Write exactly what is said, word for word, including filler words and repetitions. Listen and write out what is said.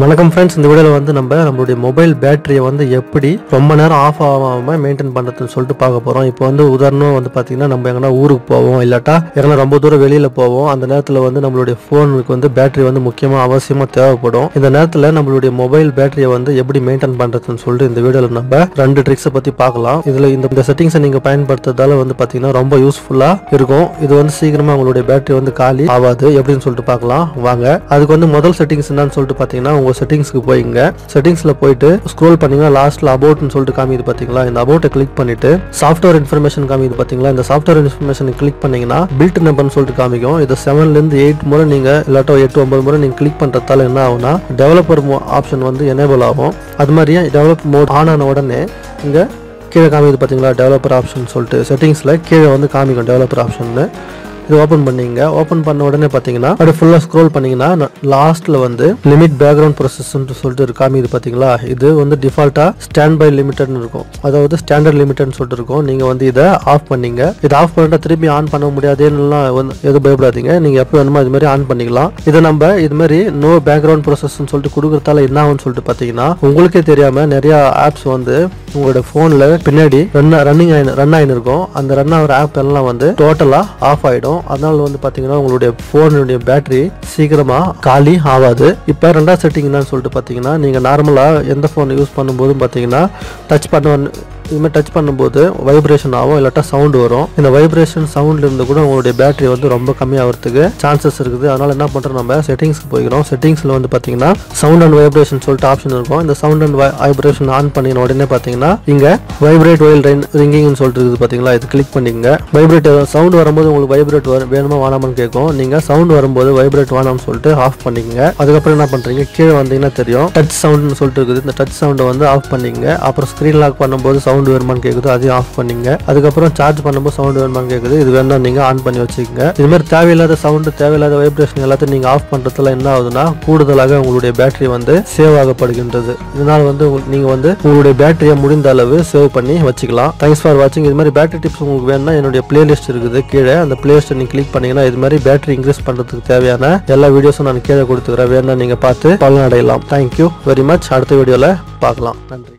வணக்கம் ஃப்ரெண்ட்ஸ், இந்த வீடியோவில் வந்து நம்ம நம்மளுடைய மொபைல் பேட்டரியை வந்து எப்படி ரொம்ப நேரம் ஆஃப் ஆகாமல் மெயின்டைன் பண்ணுறதுன்னு சொல்லிட்டு பார்க்க போகிறோம். இப்போ வந்து உதாரணம் வந்து பார்த்தீங்கன்னா நம்ம எங்கன்னா ஊருக்கு போவோம், இல்லாட்டா எங்கன்னா ரொம்ப தூரம் வெளியில் போவோம். அந்த நேரத்தில் வந்து நம்மளுடைய ஃபோனுக்கு வந்து பேட்டரி வந்து முக்கியமாக அவசியமாக தேவைப்படும். இந்த நேரத்தில் நம்மளுடைய மொபைல் பேட்டரியை வந்து எப்படி மெயின்டைன் பண்ணுறதுன்னு சொல்லிட்டு இந்த வீடியோவில் நம்ம ரெண்டு ட்ரிக்ஸை பற்றி பார்க்கலாம். இதில் இந்த செட்டிங்ஸை நீங்கள் பயன்படுத்துறதால வந்து பார்த்தீங்கன்னா ரொம்ப யூஸ்ஃபுல்லாக இருக்கும். இது வந்து சீக்கிரமாக உங்களுடைய பேட்டரி வந்து காலி ஆகாது எப்படின்னு சொல்லிட்டு பார்க்கலாம் வாங்க. அதுக்கு வந்து முதல் செட்டிங்ஸ் என்னன்னு சொல்லிட்டு பார்த்தீங்கன்னா உங்க செட்டிங்ஸ்க்கு போயிங்க. செட்டிங்ஸ்ல போயிட்டு ஸ்க்ரோல் பண்ணீங்கன்னா லாஸ்ட்ல அபவுட்னு சொல்லிட்டு காமிக்குது பாத்தீங்களா. இந்த அபவுட் கிளிக் பண்ணிட்டு சாஃப்ட்வேர் இன்ஃபர்மேஷன் காமிக்குது பாத்தீங்களா. இந்த சாஃப்ட்வேர் இன்ஃபர்மேஷன் கிளிக் பண்ணீங்கன்னா பில்ட் நம்பர்னு சொல்லிட்டு காமிக்கும். இது செவன்ல இருந்து எயிட் முறை நீங்க இல்லாட்டோ எட்டு ஒன்பது முறை நீங்க கிளிக் பண்றதால என்ன ஆகும்னா டெவலப்பர் ஆப்ஷன் வந்து எனேபிள் ஆகும். அது மாதிரியே டெவலப் மோட் ஆன் ஆன உடனே இங்க கீழே காமிக்குது பாத்தீங்களா டெவலப்பர் ஆப்ஷன் சொல்லிட்டு செட்டிங்ஸ்ல கீழே வந்து காமிக்கும் டெவலப்பர் ஆப்ஷன். இது ஓப்பன் பண்ணீங்க. ஓப்பன் பண்ண உடனே பாத்தீங்கன்னா அப்படி ஃபுல்லா ஸ்க்ரோல் பண்ணீங்கன்னா லாஸ்ட்ல வந்து லிமிட் பேக்ரவுண்ட் ப்ராசஸ்ன்னு சொல்லிட்டு இருக்கு காமிக்குது பாத்தீங்களா. இது வந்து டிஃபால்ட்டா ஸ்டாண்ட் பை லிமிட்டட்னு இருக்கும், அதாவது ஸ்டாண்டர்ட் லிமிட்டட்னு சொல்லிட்டு இருக்கும். நீங்க வந்து இதை ஆஃப் பண்ணீங்க. இதை ஆஃப் பண்ணிட்டா திருப்பி ஆன் பண்ண முடியாதுன்னுலாம் எதுவும் பயப்படாதீங்க. நீங்க எப்போ வேணுமோ இது மாதிரி ஆன் பண்ணிக்கலாம். இதை நம்ம இது மாதிரி நோ பேக்ரவுண்ட் ப்ராசஸ்ன்னு சொல்லிட்டு கொடுக்கறதால என்ன ஆகும்னு சொல்லிட்டு பாத்தீங்கன்னா உங்களுக்கே தெரியாம நிறைய ஆப்ஸ் வந்து உங்களோட போன்ல பின்னாடி ரன் ரன்னிங் ஆகி ரன் ஆகினு இருக்கும். அந்த ரன் ஆகிற ஆப் எல்லாம் வந்து டோட்டலா ஆஃப் ஆயிடும். அதனால வந்து பாத்தீங்கன்னா உங்களுடைய போனுடைய பேட்டரி சீக்கிரமா காலி ஆகாது. இப்ப ரெண்டாவது செட்டிங் என்னன்னு சொல்லிட்டு பாத்தீங்கன்னா நீங்க நார்மலா எந்த போன் யூஸ் பண்ணும்போது பாத்தீங்கன்னா டச் பண்ண இதுமாதிரி டச் பண்ணும்போது வைப்ரேஷன் ஆகும், இல்லாட்டா சவுண்ட் வரும். இந்த வைப்ரேஷன் சவுண்ட்ல இருந்து கூட உங்களுடைய பேட்டரி வந்து ரொம்ப கம்மியாகிறதுக்கு சான்சஸ் இருக்குது. அதனால என்ன பண்றோம், நம்ம செட்டிங்ஸ்க்கு போய்க்கிறோம். செட்டிங்ஸ்ல வந்து பாத்தீங்கன்னா சவுண்ட் அண்ட் வைப்ரேஷன் சொல்லிட்டு ஆப்ஷன் இருக்கும். இந்த சவுண்ட் அண்ட் வைப்ரேஷன் ஆன் பண்ணின உடனே பாத்தீங்கன்னா இங்க வைப்ரேட் ஒயில் ரிங்கிங்னு சொல்லிட்டு இருக்குது பாத்தீங்களா. இது கிளிக் பண்ணிங்க. வைப்ரேட் சவுண்ட் வரும்போது உங்களுக்கு வைப்ரேட் வேணுமா வேணாமான்னு கேட்கும். நீங்க சவுண்ட் வரும்போது வைப்ரேட் வேணாம்னு சொல்லிட்டு ஆஃப் பண்ணிக்கங்க. அதுக்கப்புறம் என்ன பண்றீங்க, கீழே வந்தீங்கன்னா தெரியும் டச் சவுண்ட்னு சொல்லிட்டு இருக்குது. இந்த டச் சவுண்டை வந்து ஆஃப் பண்ணிங்க. அப்புறம் ஸ்கிரீன் லாக் பண்ணும்போது சவுண்ட் சவுண்ட் வேணுமான்னு கேட்குது, அதையும் ஆஃப் பண்ணிங்க. அதுக்கப்புறம் சார்ஜ் பண்ணும்போது சவுண்ட் வேணுமான்னு கேட்குது, இது வேணாம் நீங்கள் ஆன் பண்ணி வச்சுக்கோங்க. இது மாதிரி தேவையில்லாத சவுண்டு தேவையில்லாத வைப்ரேஷன் எல்லாத்தையும் நீங்கள் ஆஃப் பண்ணுறதுல என்ன ஆகுதுன்னா கூடுதலாக உங்களுடைய பேட்டரி வந்து சேவ் ஆகப்படுகின்றது. இதனால் வந்து நீங்கள் வந்து உங்களுடைய பேட்டரியை முடிந்த அளவு சேவ் பண்ணி வச்சுக்கலாம். தேங்க்ஸ் ஃபார் வாட்சிங். இது மாதிரி பேட்டரி டிப்ஸ் உங்களுக்கு வேணும்னா என்னுடைய பிளேலிஸ்ட் இருக்குது கீழே. அந்த பிளேலிஸ்ட்டை நீங்கள் கிளிக் பண்ணீங்கன்னா இது மாதிரி பேட்டரி இன்க்ரீஸ் பண்ணுறதுக்கு தேவையான எல்லா வீடியோஸும் நான் கீழே கொடுத்துக்கிறேன். வேணா நீங்கள் பார்த்து பலன் அடையலாம். Thank you very much. அடுத்த வீடியோவில் பார்க்கலாம். நன்றி.